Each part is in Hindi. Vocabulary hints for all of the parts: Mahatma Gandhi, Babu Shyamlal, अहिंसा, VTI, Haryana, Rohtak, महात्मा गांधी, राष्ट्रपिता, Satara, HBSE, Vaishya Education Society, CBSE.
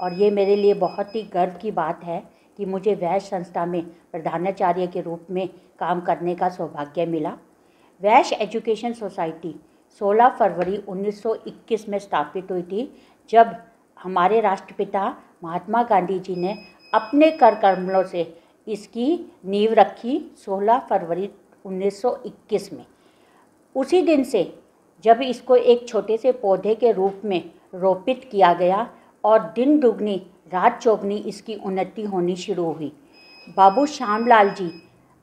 और ये मेरे लिए बहुत ही गर्व की बात है कि मुझे वैश्य संस्था में प्रधानाचार्य के रूप में काम करने का सौभाग्य मिला। वैश्य एजुकेशन सोसाइटी 16 फरवरी 1921 में स्थापित हुई थी, जब हमारे राष्ट्रपिता महात्मा गांधी जी ने अपने कर कर्मों से इसकी नींव रखी 16 फरवरी 1921 में। उसी दिन से जब इसको एक छोटे से पौधे के रूप में रोपित किया गया और दिन दुगनी रात चौगुनी इसकी उन्नति होनी शुरू हुई। बाबू श्यामलाल जी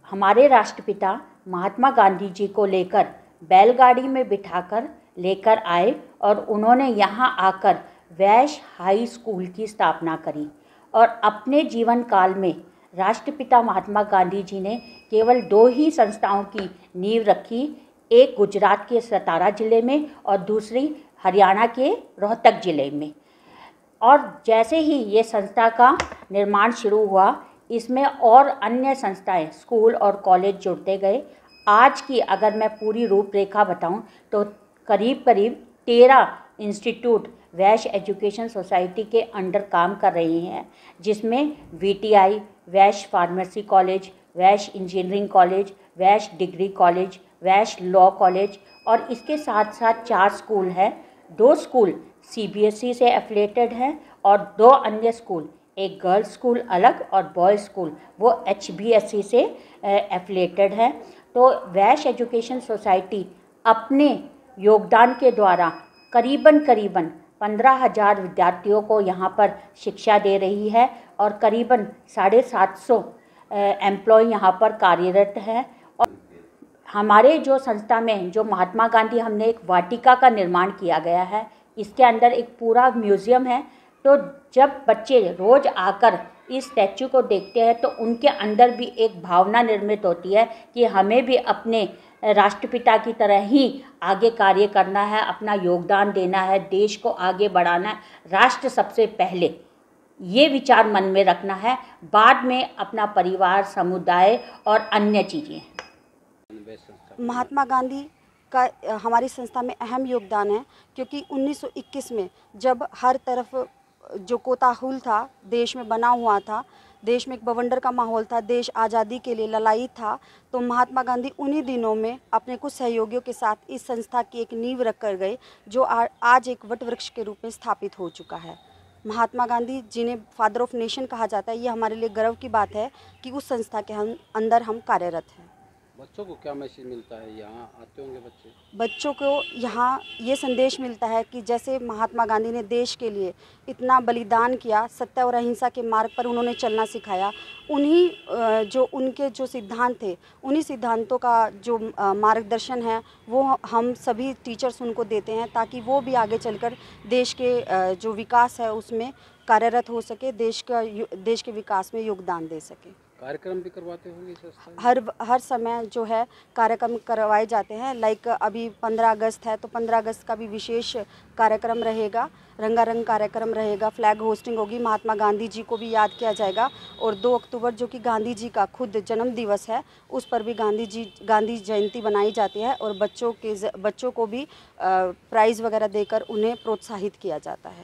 हमारे राष्ट्रपिता महात्मा गांधी जी को लेकर बैलगाड़ी में बिठाकर लेकर आए और उन्होंने यहाँ आकर वैश्य हाई स्कूल की स्थापना करी। और अपने जीवन काल में राष्ट्रपिता महात्मा गांधी जी ने केवल 2 ही संस्थाओं की नींव रखी, एक गुजरात के सतारा ज़िले में और दूसरी हरियाणा के रोहतक ज़िले में। और जैसे ही ये संस्था का निर्माण शुरू हुआ, इसमें और अन्य संस्थाएं, स्कूल और कॉलेज जुड़ते गए। आज की अगर मैं पूरी रूपरेखा बताऊं तो करीब करीब 13 इंस्टीट्यूट वैश्य एजुकेशन सोसाइटी के अंडर काम कर रहे हैं, जिसमें VTI, Vaishya pharmacy college, Vaishya engineering college, Vaishya degree college, Vaishya law college और इसके साथ साथ 4 स्कूल हैं। 2 स्कूल CBSE से एफिलेटेड हैं और 2 अन्य स्कूल, एक गर्ल्स स्कूल अलग और बॉयज़ स्कूल, वो HBSE से एफिलेटेड हैं। तो वैश्य एजुकेशन सोसाइटी अपने योगदान के द्वारा करीबन 15,000 विद्यार्थियों को यहाँ पर शिक्षा दे रही है और करीबन 750 एम्प्लॉय यहाँ पर कार्यरत है। और हमारे जो संस्था में जो महात्मा गांधी हमने एक वाटिका का निर्माण किया गया है, इसके अंदर एक पूरा म्यूज़ियम है। तो जब बच्चे रोज़ आकर इस स्टैचू को देखते हैं तो उनके अंदर भी एक भावना निर्मित होती है कि हमें भी अपने राष्ट्रपिता की तरह ही आगे कार्य करना है, अपना योगदान देना है, देश को आगे बढ़ाना है, राष्ट्र सबसे पहले, ये विचार मन में रखना है, बाद में अपना परिवार, समुदाय और अन्य चीज़ें। महात्मा गांधी का हमारी संस्था में अहम योगदान है, क्योंकि 1921 में जब हर तरफ जो कोताहुल था, देश में बना हुआ था, देश में एक बवंडर का माहौल था, देश आज़ादी के लिए लड़ाई था, तो महात्मा गांधी उन्हीं दिनों में अपने कुछ सहयोगियों के साथ इस संस्था की एक नींव रख कर गए, जो आज एक वट वृक्ष के रूप में स्थापित हो चुका है। महात्मा गांधी जिन्हें फादर ऑफ नेशन कहा जाता है, ये हमारे लिए गर्व की बात है कि उस संस्था के अंदर हम कार्यरत हैं। बच्चों को क्या मैसेज मिलता है, यहाँ आते होंगे बच्चे? बच्चों को यहाँ ये संदेश मिलता है कि जैसे महात्मा गांधी ने देश के लिए इतना बलिदान किया, सत्य और अहिंसा के मार्ग पर उन्होंने चलना सिखाया, उन्हीं जो उनके जो सिद्धांत थे, उन्हीं सिद्धांतों का जो मार्गदर्शन है वो हम सभी टीचर्स उनको देते हैं, ताकि वो भी आगे चलकर देश के जो विकास है उसमें कार्यरत हो सके, देश के विकास में योगदान दे सके। कार्यक्रम भी करवाते होंगे संस्था? हर समय जो है कार्यक्रम करवाए जाते हैं। लाइक अभी 15 अगस्त है तो 15 अगस्त का भी विशेष कार्यक्रम रहेगा, रंगारंग कार्यक्रम रहेगा, फ्लैग होस्टिंग होगी, महात्मा गांधी जी को भी याद किया जाएगा और 2 अक्टूबर जो कि गांधी जी का खुद जन्म दिवस है, उस पर भी गांधी जयंती मनाई जाती है और बच्चों को भी प्राइज़ वगैरह देकर उन्हें प्रोत्साहित किया जाता है।